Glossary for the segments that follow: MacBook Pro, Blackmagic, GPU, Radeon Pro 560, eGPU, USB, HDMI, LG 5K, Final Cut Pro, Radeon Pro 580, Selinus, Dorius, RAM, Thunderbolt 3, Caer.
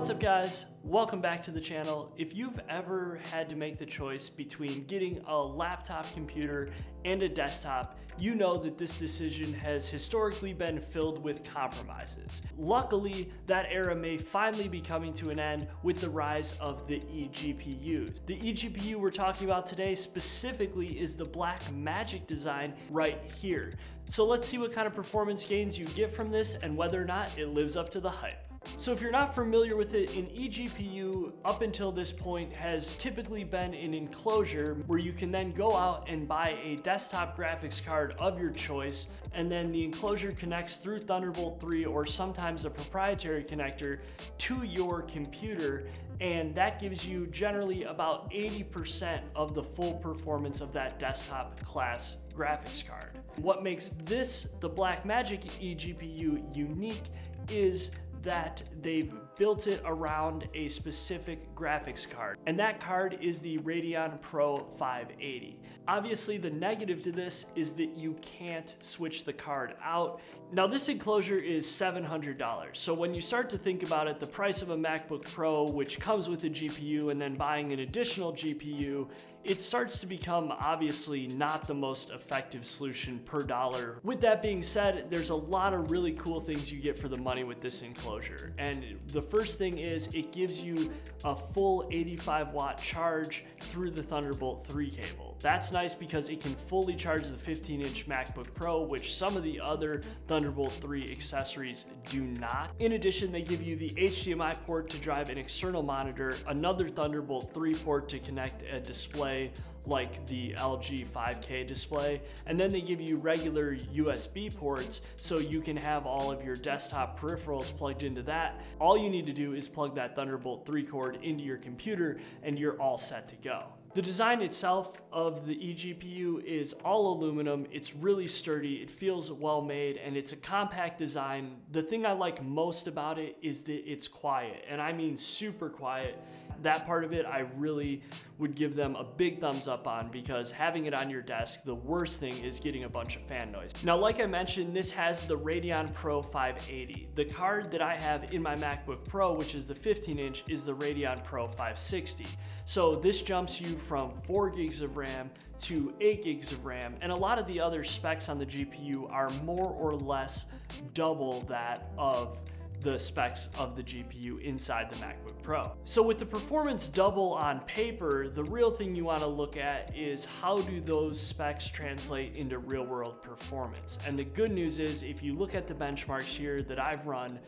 What's up guys, welcome back to the channel. If you've ever had to make the choice between getting a laptop computer and a desktop, you know that this decision has historically been filled with compromises. Luckily, that era may finally be coming to an end with the rise of the eGPUs. The eGPU we're talking about today specifically is the Blackmagic design right here. So let's see what kind of performance gains you get from this and whether or not it lives up to the hype. So if you're not familiar with it, an eGPU up until this point has typically been an enclosure where you can then go out and buy a desktop graphics card of your choice, and then the enclosure connects through Thunderbolt 3 or sometimes a proprietary connector to your computer, and that gives you generally about 80% of the full performance of that desktop class graphics card. What makes this, the Blackmagic eGPU, unique is that they've built it around a specific graphics card, and that card is the Radeon Pro 580. Obviously, the negative to this is that you can't switch the card out. Now, this enclosure is $700, so when you start to think about it, the price of a MacBook Pro, which comes with a GPU, and then buying an additional GPU, it starts to become obviously not the most effective solution per dollar. With that being said, there's a lot of really cool things you get for the money with this enclosure, and the first thing is it gives you a full 85-watt charge through the Thunderbolt 3 cable. That's nice because it can fully charge the 15-inch MacBook Pro, which some of the other Thunderbolt 3 accessories do not. In addition, they give you the HDMI port to drive an external monitor, another Thunderbolt 3 port to connect a display like the LG 5K display, and then they give you regular USB ports so you can have all of your desktop peripherals plugged into that. All you need to do is plug that Thunderbolt 3 cord into your computer and you're all set to go. The design itself of the eGPU is all aluminum. It's really sturdy, it feels well made, and it's a compact design. The thing I like most about it is that it's quiet, and I mean super quiet. That part of it I really would give them a big thumbs up on, because having it on your desk, the worst thing is getting a bunch of fan noise. Now, like I mentioned, this has the Radeon Pro 580. The card that I have in my MacBook Pro, which is the 15-inch, is the Radeon Pro 560. So this jumps you from 4 gigs of RAM to 8 gigs of RAM, and a lot of the other specs on the GPU are more or less double that of the specs of the GPU inside the MacBook Pro. So with the performance double on paper, the real thing you want to look at is how do those specs translate into real world performance. And the good news is, if you look at the benchmarks here that I've run,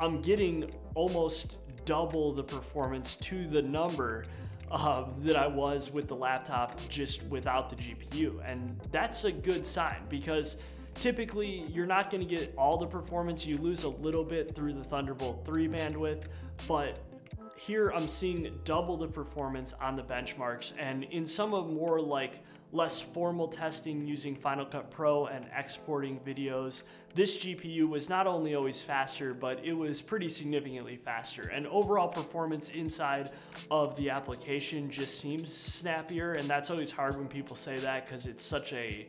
I'm getting almost double the performance to the number that I was with the laptop just without the GPU. And that's a good sign, because typically you're not going to get all the performance. You lose a little bit through the Thunderbolt 3 bandwidth, but here I'm seeing double the performance on the benchmarks, and in some of more like less formal testing using Final Cut Pro and exporting videos, this GPU was not only always faster, but it was pretty significantly faster. And overall performance inside of the application just seems snappier, and that's always hard when people say that because it's such a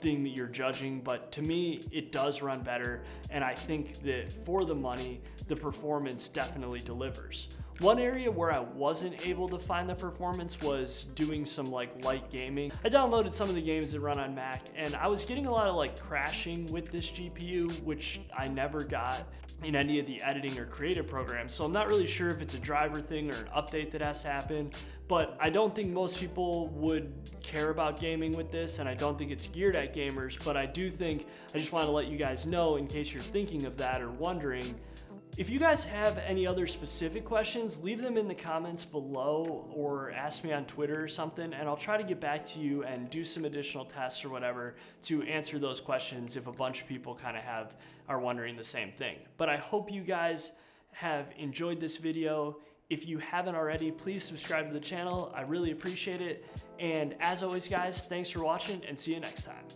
thing that you're judging, but to me it does run better, and I think that for the money the performance definitely delivers. One area where I wasn't able to find the performance was doing some like light gaming. I downloaded some of the games that run on Mac, and I was getting a lot of like crashing with this GPU, which I never got in any of the editing or creative programs, so I'm not really sure if it's a driver thing or an update that has to happen, but I don't think most people would care about gaming with this, and I don't think it's geared at gamers, but I do think, I just want to let you guys know in case you're thinking of that or wondering. If you guys have any other specific questions, leave them in the comments below or ask me on Twitter or something, and I'll try to get back to you and do some additional tests or whatever to answer those questions if a bunch of people kind of are wondering the same thing. But I hope you guys have enjoyed this video. If you haven't already, please subscribe to the channel. I really appreciate it. And as always, guys, thanks for watching and see you next time.